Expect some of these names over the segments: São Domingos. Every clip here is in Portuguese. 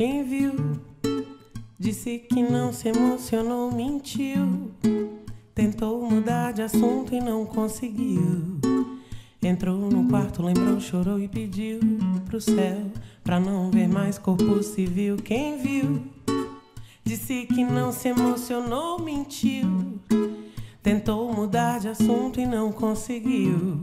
Quem viu, disse que não se emocionou, mentiu. Tentou mudar de assunto e não conseguiu. Entrou no quarto, lembrou, chorou e pediu pro céu pra não ver mais corpo civil. Quem viu, disse que não se emocionou, mentiu. Tentou mudar de assunto e não conseguiu.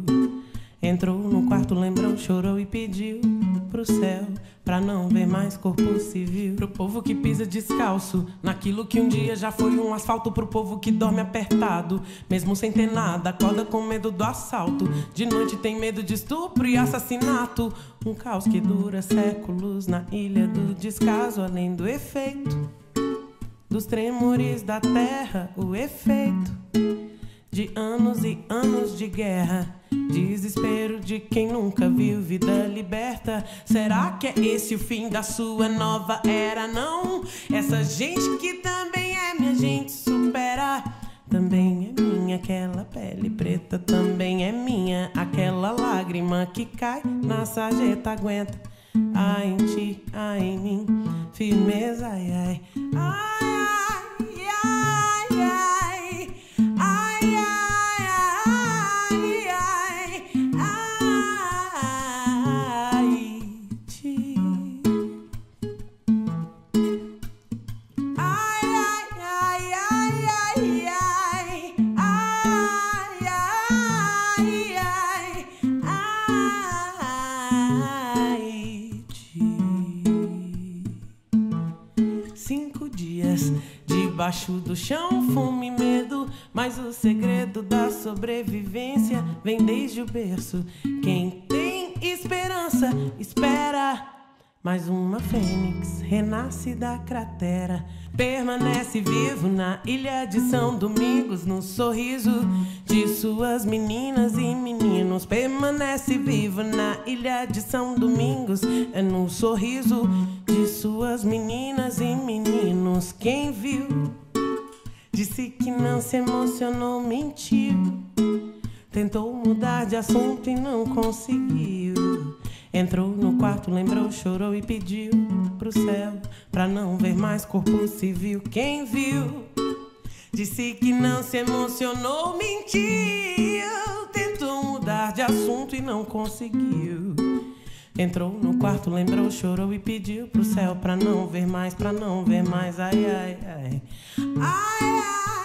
Entrou no quarto, lembrou, chorou e pediu pro céu pra não ver mais corpo civil. Pro povo que pisa descalço naquilo que um dia já foi um asfalto. Pro povo que dorme apertado mesmo sem ter nada, acorda com medo do assalto. De noite tem medo de estupro e assassinato. Um caos que dura séculos na ilha do descaso. Além do efeito dos tremores da terra, o efeito de anos e anos de guerra. Desespero de quem nunca viu vida liberta. Será que é esse o fim da sua nova era? Não, essa gente que também é minha gente supera. Também é minha aquela pele preta, também é minha aquela lágrima que cai na sarjeta. Aguenta, ai em ti, ai em mim, firmeza, ai, ai, ai. Debaixo do chão, fome e medo, mas o segredo da sobrevivência vem desde o berço. Quem tem esperança, espera. Mais uma fênix renasce da cratera. Permanece vivo na ilha de São Domingos, no sorriso de suas meninas e meninos. Permanece vivo na ilha de São Domingos, é no sorriso de suas meninas e meninos. Quem viu, disse que não se emocionou, mentiu. Tentou mudar de assunto e não conseguiu. Entrou no quarto, lembrou, chorou e pediu pro céu pra não ver mais corpo civil. Quem viu, disse que não se emocionou, mentiu. Tentou mudar de assunto e não conseguiu. Entrou no quarto, lembrou, chorou e pediu pro céu pra não ver mais, ai, ai, ai, ai, ai.